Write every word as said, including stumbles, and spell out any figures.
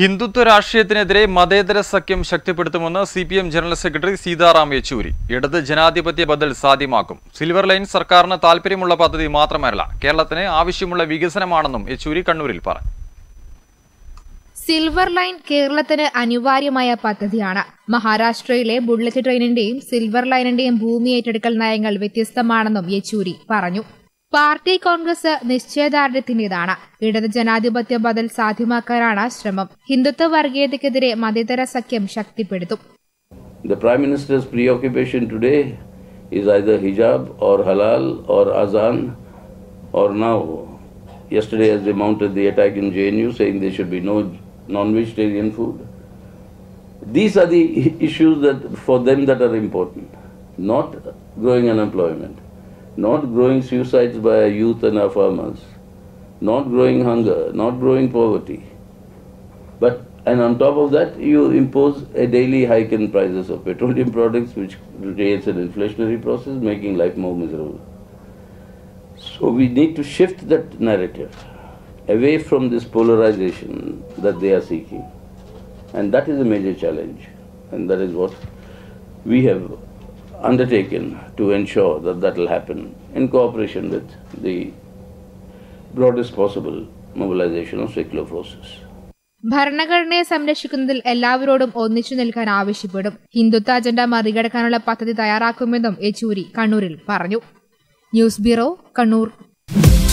ഹിന്ദുത്വ രാഷ്ട്രീയത്തിനെതിരെ മതേതര സഖ്യം ശക്തിപ്പെടുത്തുമെന്ന് C P M general secretary Sitaram Yechury. ഇടത് ജനാധിപത്യ ബദൽ സാധ്യമാക്കും. സിൽവർ ലൈൻ സർക്കാരിന് താൽപ്പര്യമുള്ള പദ്ധതി മാത്രമല്ല, കേരളത്തിന് ആവശ്യമുള്ള വികസനമാണെന്നും യെച്ചൂരി കണ്ണൂരിൽ പറഞ്ഞു. സിൽവർ ലൈൻ കേരളത്തിന് അനിവാര്യമായ പദ്ധതിയാണ്. മഹാരാഷ്ട്രയിലെ ബുള്ളറ്റ് ട്രെയിനിന്റെയും സിൽവർ ലൈനിന്റെയും ഭൂമി ഏറ്റെടുക്കൽ നയങ്ങൾ വ്യത്യസ്തമാണെന്നും യെച്ചൂരി പറഞ്ഞു. പാർട്ടി കോൺഗ്രസ് നിശ്ചയദാർഢ്യത്തിന്റേതാണ്. ഇടത് ജനാധിപത്യ ബദൽ സാധ്യമാക്കാനാണ് ശ്രമം. ഹിന്ദുത്വ വർഗീയതയ്ക്കെതിരെ മതേതര സഖ്യം ശക്തിപ്പെടുത്തും. The Prime Minister's preoccupation today is either hijab or halal or azan or now. Yesterday as they mounted the attack in J N U saying there should be no non-vegetarian food. These are the issues that for them that are important, not growing unemployment. Not growing suicides by our youth and our farmers, not growing hunger, not growing poverty. But, and on top of that, you impose a daily hike in prices of petroleum products, which creates an inflationary process, making life more miserable. So we need to shift that narrative away from this polarization that they are seeking. And that is a major challenge. And that is what we have undertaken to ensure that that will happen in cooperation with the broadest possible mobilization of secular forces. ഭരണഘടനയെ സംരക്ഷിക്കുന്നതിൽ എല്ലാവരോടും ഒന്നിച്ചു നിൽക്കാൻ ആവശ്യപ്പെടും. Hindutva agenda മറികടക്കാനുള്ള പദ്ധതി തയ്യാറാക്കുമെന്നും യെച്ചൂരി കണ്ണൂരിൽ പറഞ്ഞു. News bureau, Kannur.